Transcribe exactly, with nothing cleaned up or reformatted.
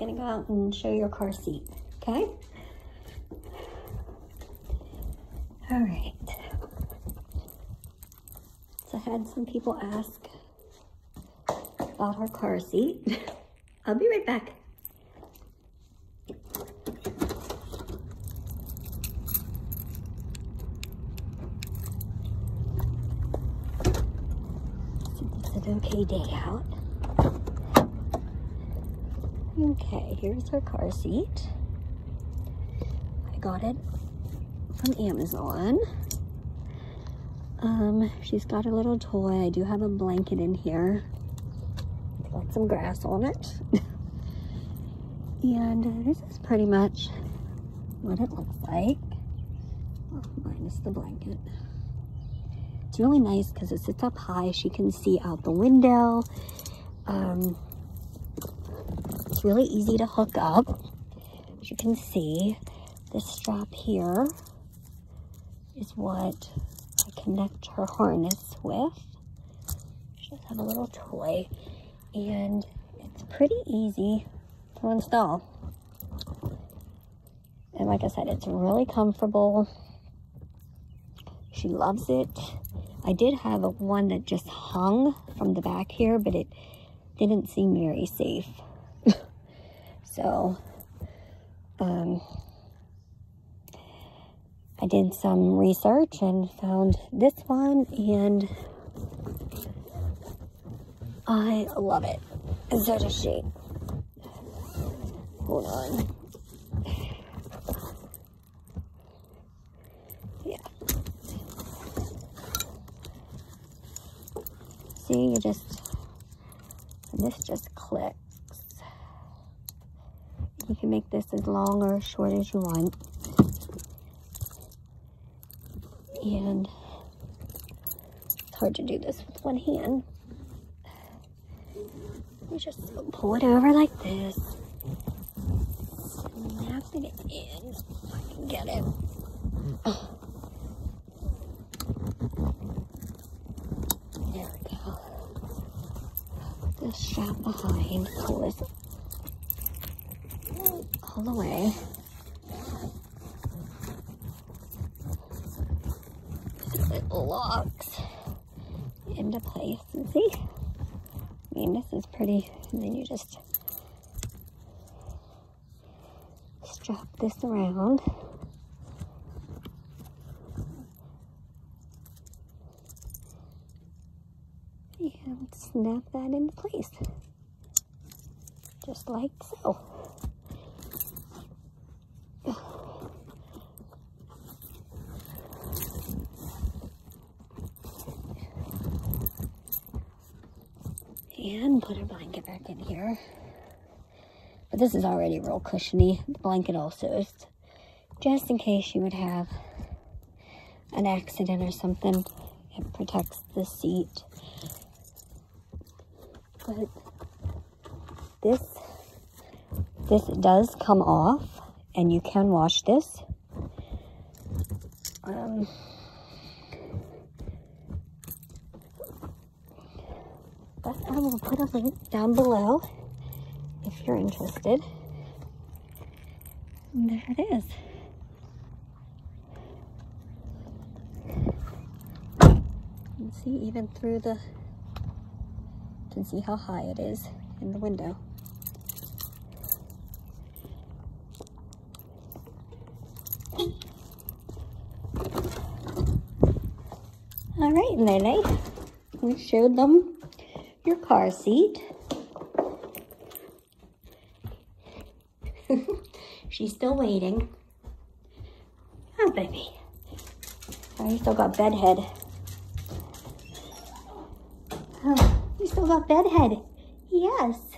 gonna go out and show your car seat, okay? All right. So I had some people ask about our car seat. I'll be right back. It's an okay day out. Okay, here's our car seat. I got it from Amazon. Um, she's got a little toy. I do have a blanket in here. It's got some grass on it. And this is pretty much what it looks like. Oh, minus the blanket. It's really nice because it sits up high. She can see out the window. Um, it's really easy to hook up. As you can see, this strap here is what I connect her harness with. She does have a little toy, and it's pretty easy to install. And like I said, it's really comfortable. She loves it. I did have one that just hung from the back here, but it didn't seem very safe. So, um, I did some research and found this one, and I love it. And so does she. Hold on. Yeah. See, you just, this just clicks. You can make this as long or as short as you want. And it's hard to do this with one hand. You just pull it over like this. Snap it in so I can get it. Oh. There we go. Put this strap behind. Pull this all the way. It locks into place. And see? I mean, this is pretty. And then you just strap this around. And snap that into place. Just like so. And put her blanket back in here. But this is already real cushiony. The blanket also is just in case you would have an accident or something. It protects the seat. But this, this does come off, and you can wash this. Um... But I will put a link down below if you're interested. And there it is. You can see even through the, you can see how high it is in the window. All right, Lele, we showed them your car seat. She's still waiting. Oh, baby. Oh, you still got bedhead. Oh, you still got bedhead. Yes.